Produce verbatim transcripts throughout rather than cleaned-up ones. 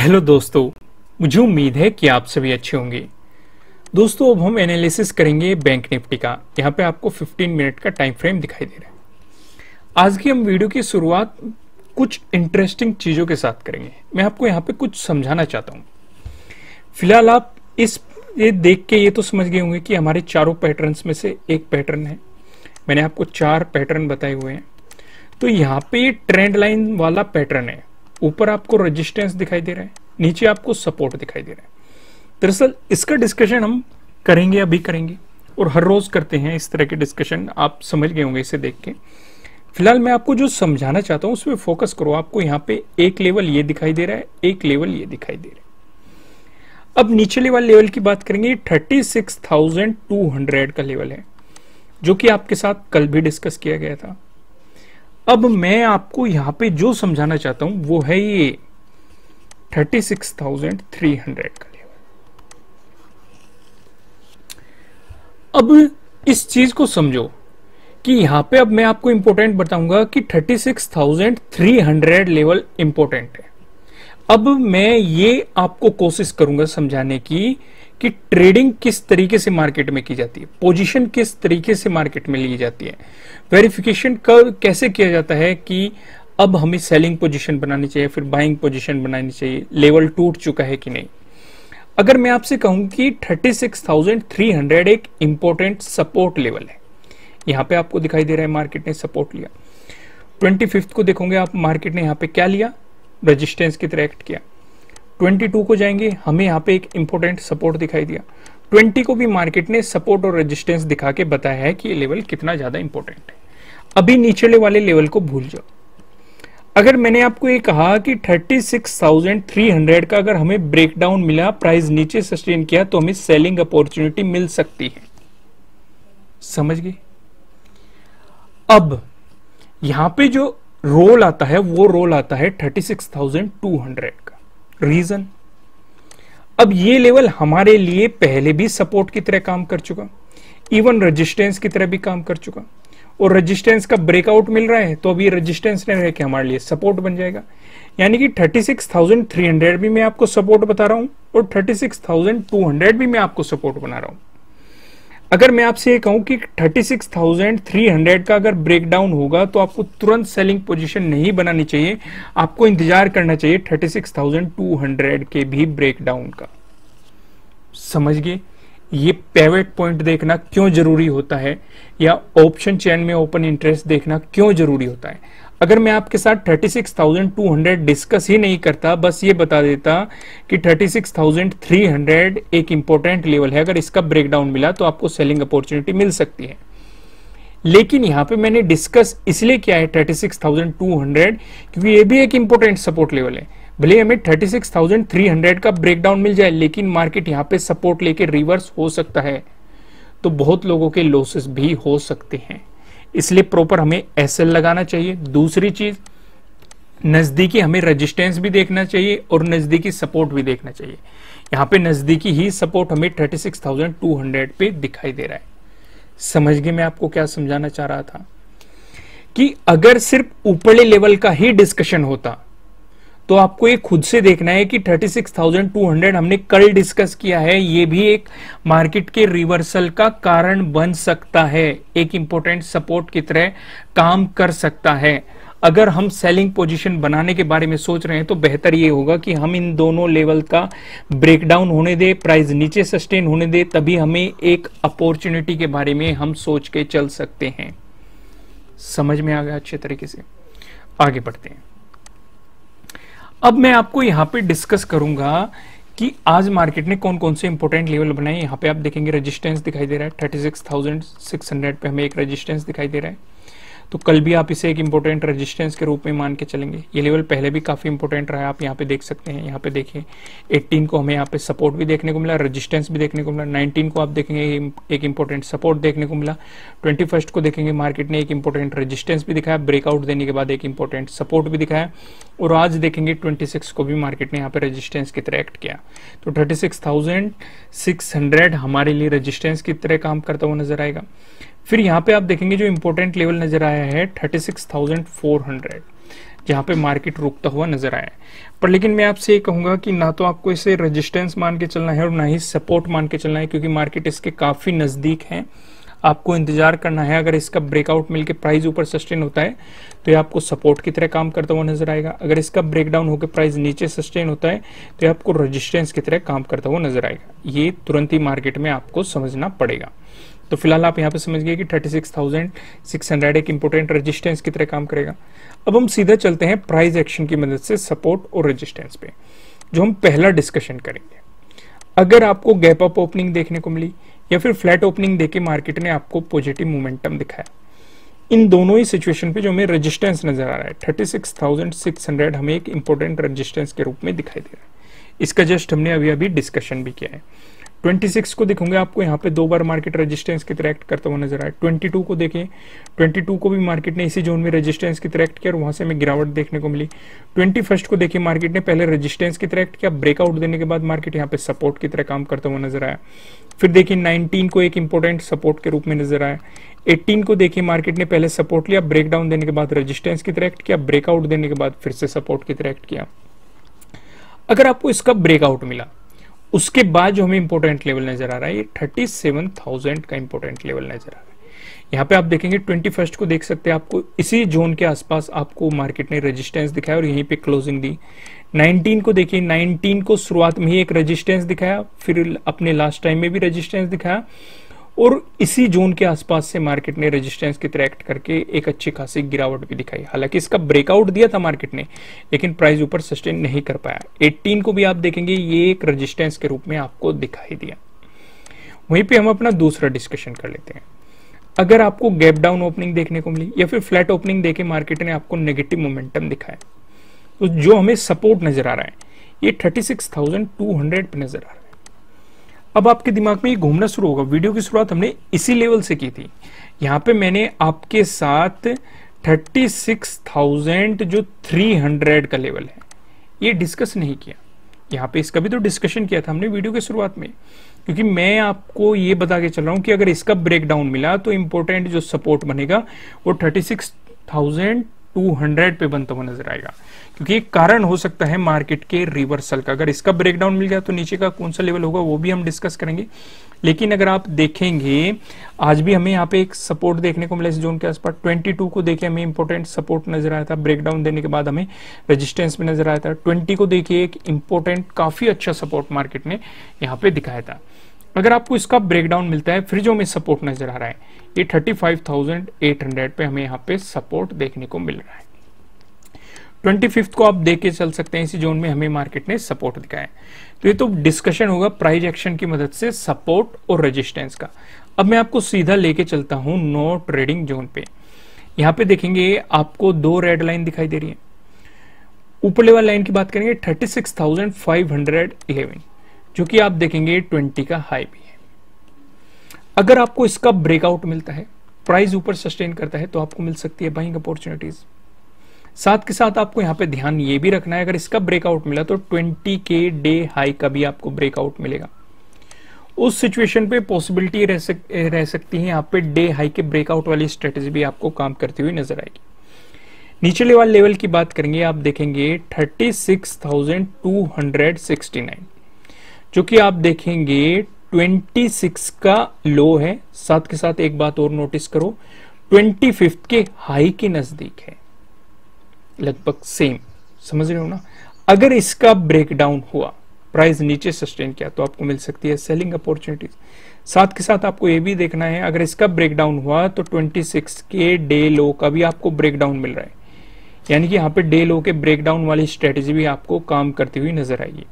Hello दोस्तों, मुझे उम्मीद है कि आप सभी अच्छे होंगे। दोस्तों अब हम एनालिसिस करेंगे बैंक निफ्टी का। यहाँ पे आपको पंद्रह मिनट का टाइम फ्रेम दिखाई दे रहा है। आज की हम वीडियो की शुरुआत कुछ इंटरेस्टिंग चीज़ों के साथ करेंगे। मैं आपको यहाँ पे कुछ समझाना चाहता हूँ। फिलहाल आप इस ये देख के ये तो समझ गए होंगे कि हमारे चारों पैटर्न्स में से एक पैटर्न है। मैंने आपको चार पैटर्न बताए हुए हैं। तो यहाँ पे ये ट्रेंड लाइन वाला पैटर्न है। ऊपर आपको रेजिस्टेंस दिखाई दे रहा है, नीचे आपको सपोर्ट दिखाई दे रहा है। दरअसल इसका डिस्कशन हम करेंगे, अभी करेंगे और हर रोज करते हैं इस तरह के डिस्कशन। आप समझ गए होंगे इसे देख के। फिलहाल मैं आपको जो समझाना चाहता हूँ उसमें फोकस करो। आपको यहाँ पे एक लेवल ये दिखाई दे रहा है, एक लेवल ये दिखाई दे रहा है। अब निचले वाले लेवल की बात करेंगे। छत्तीस हज़ार दो सौ का लेवल है जो कि आपके साथ कल भी डिस्कस किया गया था। अब मैं आपको यहां पे जो समझाना चाहता हूं वो है ये छत्तीस हज़ार तीन सौ का लेवल। अब इस चीज को समझो कि यहां पे अब मैं आपको इंपॉर्टेंट बताऊंगा कि छत्तीस हज़ार तीन सौ लेवल इंपॉर्टेंट है। अब मैं ये आपको कोशिश करूंगा समझाने की कि ट्रेडिंग किस तरीके से मार्केट में की जाती है, पोजीशन किस तरीके से मार्केट में ली जाती है, वेरिफिकेशन कैसे किया जाता है कि अब हमें सेलिंग पोजीशन बनानी चाहिए, फिर बाइंग पोजीशन बनानी चाहिए, लेवल टूट चुका है कि नहीं। अगर मैं आपसे कहूं कि छत्तीस हज़ार तीन सौ एक इंपॉर्टेंट सपोर्ट लेवल है, यहाँ पे आपको दिखाई दे रहा है मार्केट ने सपोर्ट लिया। ट्वेंटी फिफ्थ को देखोगे आप, मार्केट ने यहाँ पे क्या लिया, रेजिस्टेंस की तरह एक्ट किया। बाईस को जाएंगे, हमें यहाँ पे एक इंपॉर्टेंट सपोर्ट दिखाई दिया। बीस को भी मार्केट ने सपोर्ट और रेजिस्टेंस दिखा के बताया है कि ये लेवल कितना ज्यादा इंपॉर्टेंट है। अभी नीचे वाले लेवल को भूल जाओ। अगर मैंने आपको ये कहा कि छत्तीस हज़ार तीन सौ का अगर हमें ब्रेकडाउन मिला, प्राइस नीचे सस्टेन किया, तो हमें सेलिंग अपॉर्चुनिटी मिल सकती है। समझ गए? अब यहाँ पे जो रोल आता है वो रोल आता है छत्तीस हज़ार दो सौ का। रीजन, अब ये लेवल हमारे लिए पहले भी सपोर्ट की तरह काम कर चुका, इवन रेजिस्टेंस की तरह भी काम कर चुका, और रेजिस्टेंस का ब्रेकआउट मिल रहा है तो अब ये रेजिस्टेंस नहीं रह के हमारे लिए सपोर्ट बन जाएगा। यानी कि छत्तीस हज़ार तीन सौ भी मैं आपको सपोर्ट बता रहा हूं और छत्तीस हज़ार दो सौ भी मैं आपको सपोर्ट बना रहा हूं। अगर मैं आपसे ये कहूं कि छत्तीस हज़ार तीन सौ का अगर ब्रेकडाउन होगा तो आपको तुरंत सेलिंग पोजीशन नहीं बनानी चाहिए, आपको इंतजार करना चाहिए छत्तीस हज़ार दो सौ के भी ब्रेकडाउन का। समझिए, ये पिवट पॉइंट देखना क्यों जरूरी होता है या ऑप्शन चैन में ओपन इंटरेस्ट देखना क्यों जरूरी होता है। अगर मैं आपके साथ छत्तीस हज़ार दो सौ डिस्कस ही नहीं करता, बस ये बता देता कि छत्तीस हज़ार तीन सौ एक इंपॉर्टेंट लेवल है, अगर इसका ब्रेकडाउन मिला तो आपको सेलिंग अपॉर्चुनिटी मिल सकती है। लेकिन यहाँ पे मैंने डिस्कस इसलिए किया है छत्तीस हज़ार दो सौ क्योंकि ये भी एक इंपॉर्टेंट सपोर्ट लेवल है। भले हमें छत्तीस हज़ार तीन सौ का ब्रेकडाउन मिल जाए लेकिन मार्केट यहाँ पे सपोर्ट लेके रिवर्स हो सकता है, तो बहुत लोगों के लॉसेस भी हो सकते हैं। इसलिए प्रॉपर हमें एस एल लगाना चाहिए। दूसरी चीज, नजदीकी हमें रेजिस्टेंस भी देखना चाहिए और नजदीकी सपोर्ट भी देखना चाहिए। यहाँ पे नजदीकी ही सपोर्ट हमें छत्तीस हज़ार दो सौ पे दिखाई दे रहा है। समझ गए मैं आपको क्या समझाना चाह रहा था? कि अगर सिर्फ ऊपरले लेवल का ही डिस्कशन होता तो आपको ये खुद से देखना है कि छत्तीस हज़ार दो सौ हमने कल डिस्कस किया है, ये भी एक मार्केट के रिवर्सल का कारण बन सकता है, एक इंपॉर्टेंट सपोर्ट की तरह काम कर सकता है। अगर हम सेलिंग पोजीशन बनाने के बारे में सोच रहे हैं तो बेहतर ये होगा कि हम इन दोनों लेवल का ब्रेकडाउन होने दें, प्राइस नीचे सस्टेन होने दें, तभी हमें एक अपॉर्चुनिटी के बारे में हम सोच के चल सकते हैं। समझ में आ गया? अच्छे तरीके से आगे बढ़ते हैं। अब मैं आपको यहाँ पे डिस्कस करूंगा कि आज मार्केट ने कौन कौन से इंपॉर्टेंट लेवल बनाए। यहाँ पे आप देखेंगे रेजिस्टेंस दिखाई दे रहा है, छत्तीस हज़ार छह सौ पे हमें एक रेजिस्टेंस दिखाई दे रहा है। तो कल भी आप इसे एक इंपॉर्टेंट रेजिस्टेंस के रूप में मान के चलेंगे। ये लेवल पहले भी काफ़ी इंपॉर्टेंट रहा है, आप यहाँ पे देख सकते हैं। यहाँ पे देखिए अठारह को हमें यहाँ पे सपोर्ट भी देखने को मिला, रेजिस्टेंस भी देखने को मिला। उन्नीस को आप देखेंगे एक इंपॉर्टेंट सपोर्ट देखने को मिला। इक्कीस को देखेंगे मार्केट ने एक इंपॉर्टेंट रेजिस्टेंस भी दिखाया, ब्रेकआउट देने के बाद एक इंपॉर्टेंट सपोर्ट भी दिखाया, और आज देखेंगे छब्बीस को भी मार्केट ने यहाँ पे रेजिस्टेंस की तरह एक्ट किया। तो छत्तीस हज़ार छह सौ हमारे लिए रेजिस्टेंस की तरह काम करता हुआ नजर आएगा। फिर यहाँ पे आप देखेंगे जो इंपॉर्टेंट लेवल नजर आया है छत्तीस हज़ार चार सौ, जहाँ पे मार्केट रुकता हुआ नजर आया है। पर लेकिन मैं आपसे ये कहूँगा कि ना तो आपको इसे रेजिस्टेंस मान के चलना है और ना ही सपोर्ट मान के चलना है, क्योंकि मार्केट इसके काफ़ी नज़दीक है। आपको इंतजार करना है, अगर इसका ब्रेकआउट मिलके प्राइस ऊपर सस्टेन होता है तो ये आपको सपोर्ट की तरह काम करता हुआ नजर आएगा, अगर इसका ब्रेकडाउन होकर प्राइस नीचे सस्टेन होता है तो ये आपको रेजिस्टेंस की तरह काम करता हुआ नजर आएगा। ये तुरंत ही मार्केट में आपको समझना पड़ेगा। तो फिलहाल आप यहाँ पे समझिए कि thirty six thousand six hundred एक इंपॉर्टेंट रेजिस्टेंस की तरह काम करेगा। अब हम सीधा चलते हैं प्राइस एक्शन की मदद से सपोर्ट और रेजिस्टेंस पे, जो हम पहला डिस्कशन करेंगे। अगर आपको गैप अप ओपनिंग देखने को मिली या फिर फ्लैट ओपनिंग देके मार्केट ने आपको पॉजिटिव मोमेंटम दिखाया, इन दोनों ही सिचुएशन पे जो हमें रेजिस्टेंस नजर आ रहा है thirty six thousand six hundred हमें एक इंपॉर्टेंट रेजिस्टेंस के रूप में दिखाई दे रहा है। इसका जस्ट हमने अभी अभी डिस्कशन भी किया है। ट्वेंटी सिक्स को देखोगे आपको यहाँ पे दो बार मार्केट रेजिस्टेंस की तरह एक्ट करता हुआ नजर आया। बाईस को देखें, बाईस को भी मार्केट ने इसी जोन में रेजिस्टेंस की तरह एक्ट किया और वहां से हमें गिरावट देखने को मिली। इक्कीस को देखिए, मार्केट ने पहले रेजिस्टेंस की तरह एक्ट किया, ब्रेकआउट देने के बाद मार्केट यहाँ पे सपोर्ट की तरह काम करता हुआ नजर आया। फिर देखिए उन्नीस को एक इंपॉर्टेंट सपोर्ट के रूप में नजर आया। अठारह को देखिए, मार्केट ने पहले सपोर्ट लिया, ब्रेकडाउन देने के बाद रेजिस्टेंस की तरह एक्ट किया, ब्रेकआउट देने के बाद फिर से सपोर्ट की तरह एक्ट किया। अगर आपको इसका ब्रेकआउट मिला, उसके बाद जो हमें इंपॉर्टेंट लेवल नजर आ रहा है ये थर्टी सेवन थाउजेंड का इंपॉर्टेंट लेवल नजर आ रहा है। यहाँ पे आप देखेंगे इक्कीस को देख सकते हैं, आपको इसी जोन के आसपास आपको मार्केट ने रेजिस्टेंस दिखाया और यहीं पे क्लोजिंग दी। उन्नीस को देखिए, उन्नीस को शुरुआत में ही एक रेजिस्टेंस दिखाया, फिर अपने लास्ट टाइम में भी रेजिस्टेंस दिखाया और इसी जोन के आसपास से मार्केट ने रेजिस्टेंस की तरह एक्ट करके एक अच्छी खासी गिरावट भी दिखाई। हालांकि इसका ब्रेकआउट दिया था मार्केट ने, लेकिन प्राइस ऊपर सस्टेन नहीं कर पाया। अठारह को भी आप देखेंगे ये एक रेजिस्टेंस के रूप में आपको दिखाई दिया। वहीं पे हम अपना दूसरा डिस्कशन कर लेते हैं। अगर आपको गैप डाउन ओपनिंग देखने को मिली या फिर फ्लैट ओपनिंग देके मार्केट ने आपको नेगेटिव मोमेंटम दिखाया, तो जो हमें सपोर्ट नजर आ रहा है ये thirty six thousand two hundred पे नजर आ रहा है। अब आपके दिमाग में ये घूमना शुरू होगा, वीडियो की शुरुआत हमने इसी लेवल से की थी। यहाँ पे मैंने आपके साथ थर्टी सिक्स थाउजेंड जो थ्री हंड्रेड का लेवल है ये डिस्कस नहीं किया। यहाँ पे इसका भी तो डिस्कशन किया था हमने वीडियो के शुरुआत में, क्योंकि मैं आपको ये बता के चल रहा हूँ कि अगर इसका ब्रेकडाउन मिला तो इम्पोर्टेंट जो सपोर्ट बनेगा वो thirty six thousand two hundred पे बनता हुआ नजर आएगा, क्योंकि एक कारण हो सकता है मार्केट के रिवर्सल का। अगर इसका ब्रेकडाउन मिल गया तो नीचे का कौन सा लेवल होगा वो भी हम डिस्कस करेंगे। लेकिन अगर आप देखेंगे, आज भी हमें यहाँ पे एक सपोर्ट देखने को मिला इस जोन के आसपास। बाईस को देखिए, हमें इंपॉर्टेंट सपोर्ट नजर आया था, ब्रेकडाउन देने के बाद हमें रेजिस्टेंस भी नजर आया था। बीस को देखिए, एक इंपॉर्टेंट काफी अच्छा सपोर्ट मार्केट ने यहाँ पे दिखाया था। अगर आपको इसका ब्रेकडाउन मिलता है, फिर जो हमें सपोर्ट नजर आ रहा है ये thirty five thousand eight hundred पे हमें यहाँ पे सपोर्ट देखने को मिल रहा है। पच्चीस को आप देख के चल सकते हैं, इसी जोन में हमें मार्केट ने सपोर्ट दिखाया। तो ये तो डिस्कशन होगा प्राइस एक्शन की मदद से सपोर्ट और रेजिस्टेंस का। अब मैं आपको सीधा लेके चलता हूं नो ट्रेडिंग जोन पे। यहाँ पे देखेंगे आपको दो रेड लाइन दिखाई दे रही है। ऊपर लेवल लाइन की बात करेंगे thirty six thousand five hundred eleven, जो कि आप देखेंगे बीस का हाई भी है। अगर आपको इसका ब्रेकआउट मिलता है, प्राइस ऊपर सस्टेन करता है, तो आपको मिल सकती है बाइंग अपॉर्चुनिटीज। साथ के साथ आपको यहाँ पे ध्यान ये भी रखना है, अगर इसका ब्रेकआउट मिला तो बीस के डे हाई का भी आपको ब्रेकआउट मिलेगा। उस सिचुएशन पे पॉसिबिलिटी रह, सक, रह सकती है यहाँ पे डे हाई के ब्रेकआउट वाली स्ट्रेटेजी भी आपको काम करती हुई नजर आएगी। नीचे लेवल लेवल की बात करेंगे, आप देखेंगे thirty six thousand two hundred sixty nine, जो कि आप देखेंगे छब्बीस का लो है। साथ के साथ एक बात और नोटिस करो, पच्चीस के हाई के नजदीक है, लगभग सेम, समझ रहे हो ना। अगर इसका ब्रेकडाउन हुआ, प्राइस नीचे सस्टेन किया, तो आपको मिल सकती है सेलिंग अपॉर्चुनिटीज। साथ के साथ आपको यह भी देखना है, अगर इसका ब्रेकडाउन हुआ तो छब्बीस के डे लो का भी आपको ब्रेकडाउन मिल रहा है, यानी कि यहाँ पे डे लो के ब्रेकडाउन वाली स्ट्रेटेजी भी आपको काम करती हुई नजर आएगी।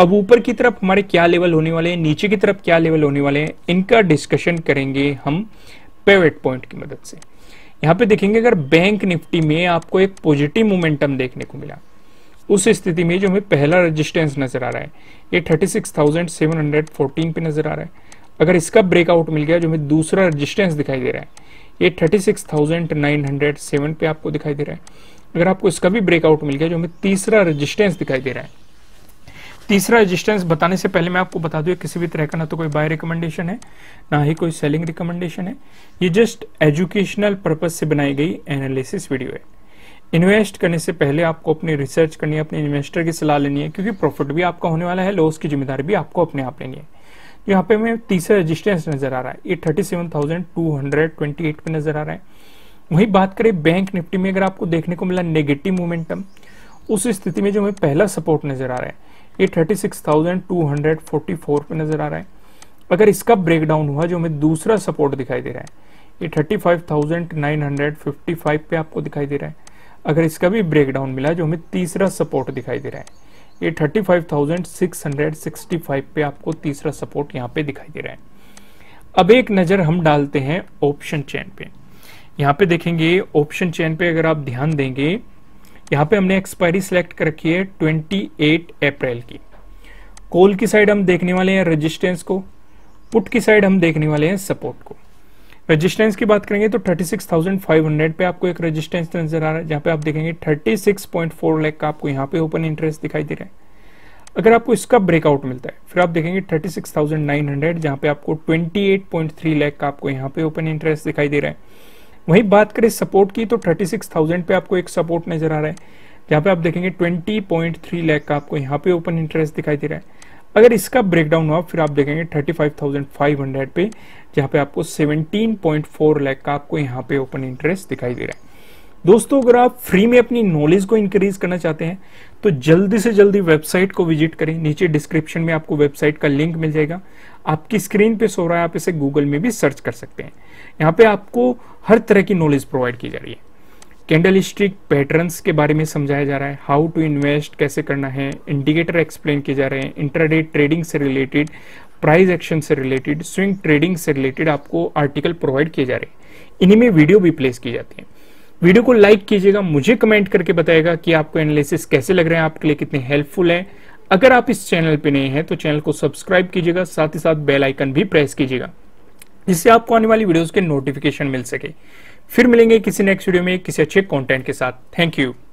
अब ऊपर की तरफ हमारे क्या लेवल होने वाले हैं, नीचे की तरफ क्या लेवल होने वाले हैं, इनका डिस्कशन करेंगे हम पिवट पॉइंट की मदद से। यहाँ पे देखेंगे, अगर बैंक निफ्टी में आपको एक पॉजिटिव मोमेंटम देखने को मिला, उस स्थिति में जो हमें पहला रेजिस्टेंस नजर आ रहा है ये thirty six thousand seven hundred fourteen पे नजर आ रहा है। अगर इसका ब्रेकआउट मिल गया, जो हमें दूसरा रेजिस्टेंस दिखाई दे रहा है ये thirty six thousand nine hundred seven पे आपको दिखाई दे रहा है। अगर आपको इसका भी ब्रेकआउट मिल गया, जो हमें तीसरा रेजिस्टेंस दिखाई दे रहा है। तीसरा रेजिस्टेंस बताने से पहले मैं आपको बता दूं, किसी भी तरह का ना तो कोई बाय रिकमेंडेशन है, ना ही कोई सेलिंग रिकमेंडेशन है। ये जस्ट एजुकेशनल पर्पस से बनाई गई एनालिसिस वीडियो है। इन्वेस्ट करने से पहले आपको अपनी रिसर्च करनी है, अपने इन्वेस्टर की सलाह लेनी है, क्योंकि प्रॉफिट भी आपका होने वाला है, लॉस की जिम्मेदारी भी आपको अपने आप लेनी है। यहाँ पे हमें तीसरा रेजिस्टेंस नजर आ रहा है, ये thirty seven thousand two hundred twenty eight पे नजर आ रहा है। वहीं बात करें बैंक निफ्टी में, अगर आपको देखने को मिला नेगेटिव मोमेंटम, उस स्थिति में जो हमें पहला सपोर्ट नजर आ रहा है ये thirty six thousand two hundred forty four पे नजर आ रहा है। अगर इसका ब्रेकडाउन हुआ, जो हमें दूसरा सपोर्ट दिखाई दे रहा है ये thirty five thousand nine hundred fifty five पे आपको दिखाई दे रहा है। अगर इसका भी ब्रेकडाउन मिला, जो हमें तीसरा सपोर्ट दिखाई दे रहा है ये thirty five thousand six hundred sixty five पे आपको तीसरा सपोर्ट यहाँ पे दिखाई दे रहा है। अब एक नजर हम डालते हैं ऑप्शन चेन पे। यहाँ पे देखेंगे ऑप्शन चेन पे, अगर आप ध्यान देंगे यहाँ पे हमने एक्सपायरी सिलेक्ट कर रखी है अट्ठाईस अप्रैल की। कॉल की साइड हम देखने वाले हैं रेजिस्टेंस को, पुट की साइड हम देखने वाले हैं सपोर्ट को। रेजिस्टेंस की बात करेंगे तो thirty six thousand five hundred पे आपको एक रेजिस्टेंस नजर आ रहा है, जहाँ पे आप देखेंगे thirty six point four lakh का आपको यहाँ पे ओपन इंटरेस्ट दिखाई दे रहा है। अगर आपको इसका ब्रेकआउट मिलता है, फिर आप देखेंगे thirty six thousand nine hundred, जहाँ पे आपको twenty eight point three lakh का आपको यहाँ पे ओपन इंटरेस्ट दिखाई दे रहा है। वहीं बात करें सपोर्ट की तो थर्टी सिक्स थाउजेंड पे आपको एक सपोर्ट नजर आ रहा है, जहाँ पे आप देखेंगे ट्वेंटी पॉइंट थ्री लाख का आपको यहाँ पे ओपन इंटरेस्ट दिखाई दे रहा है। अगर इसका ब्रेकडाउन हुआ, फिर आप देखेंगे thirty five thousand five hundred पे, जहाँ पे आपको सेवनटीन पॉइंट फोर लाख का आपको यहाँ पे ओपन इंटरेस्ट दिखाई दे रहा है। दोस्तों, अगर आप फ्री में अपनी नॉलेज को इंक्रीज करना चाहते हैं तो जल्दी से जल्दी वेबसाइट को विजिट करें। नीचे डिस्क्रिप्शन में आपको वेबसाइट का लिंक मिल जाएगा, आपकी स्क्रीन पे शो रहा है, आप इसे गूगल में भी सर्च कर सकते हैं। यहाँ पे आपको हर तरह की नॉलेज प्रोवाइड की जा रही है। कैंडल स्टिक पैटर्न्स के बारे में समझाया जा रहा है, हाउ टू इन्वेस्ट कैसे करना है, इंडिकेटर एक्सप्लेन किए जा रहे हैं, इंट्राडे ट्रेडिंग से रिलेटेड, प्राइस एक्शन से रिलेटेड, स्विंग ट्रेडिंग से रिलेटेड आपको आर्टिकल प्रोवाइड किए जा रहे हैं। इन्हीं में वीडियो भी प्लेस की जाती है। वीडियो को लाइक कीजिएगा, मुझे कमेंट करके बताएगा कि आपको एनालिसिस कैसे लग रहे हैं, आपके लिए कितने हेल्पफुल है। अगर आप इस चैनल पे नए हैं तो चैनल को सब्सक्राइब कीजिएगा, साथ ही साथ बेल आइकन भी प्रेस कीजिएगा, जिससे आपको आने वाली वीडियोस के नोटिफिकेशन मिल सके। फिर मिलेंगे किसी नेक्स्ट वीडियो में किसी अच्छे कॉन्टेंट के साथ। Thank you.